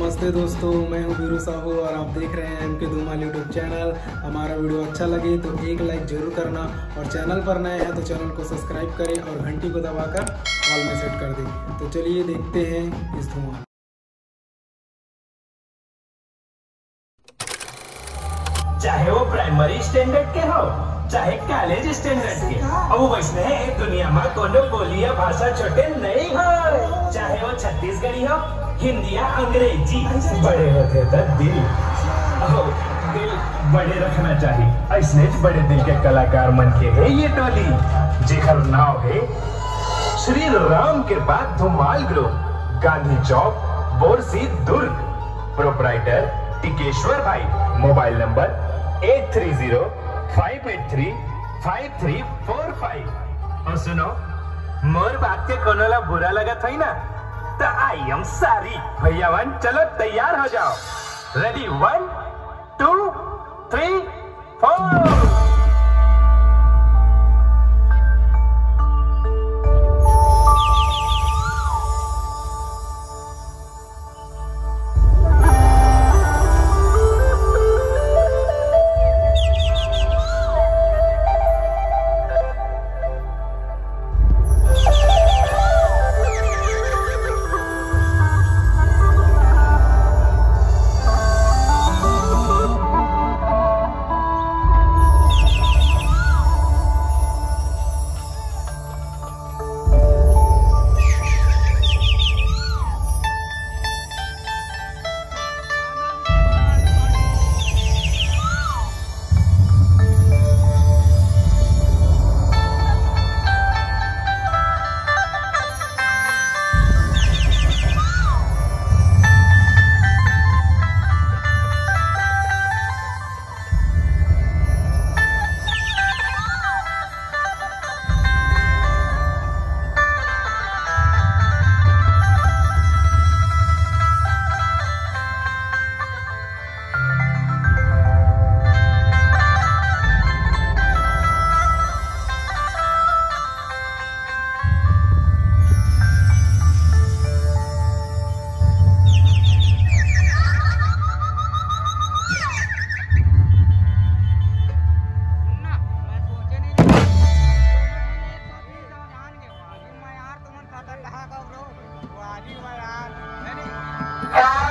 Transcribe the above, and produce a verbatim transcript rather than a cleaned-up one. नमस्ते दोस्तों, मैं हूँ वीरू साहू और आप देख रहे हैं M K Dhumal YouTube channel. हमारा वीडियो अच्छा लगे तो एक लाइक जरूर करना और चैनल पर नए हैं तो चैनल को सब्सक्राइब करें और घंटी को दबाकर ऑल में सेट कर दें। तो चलिए देखते हैं इस धुमाल। चाहे वो प्राइमरी स्टैंडर्ड के हो चाहे कॉलेज स्टैंडर्ड के, अब वैसने दुनिया में कोनो बोलिया भाषा छोटे नहीं हो। चाहे वो छत्तीसगढ़ी हो, हिंदी या अंग्रेजी, बड़े होते तो दिल ओ, दिल बड़े रखना चाहिए। ऐसे बड़े दिल के कलाकार मन के है ये टोली, जेकर नाम है श्री राम कृपा धुमाल ग्रुप, गांधी चौक, बोरसी, दुर्ग। प्रोपराइटर टिकेश्वर भाई। Mobile number eight three zero five eight three five three four five. और सुनो, मोर बात के कोनोला बुरा लगत है ना, आई एम सॉरी भैया वन। चलो तैयार हो जाओ, ready, one two three four. Yeah.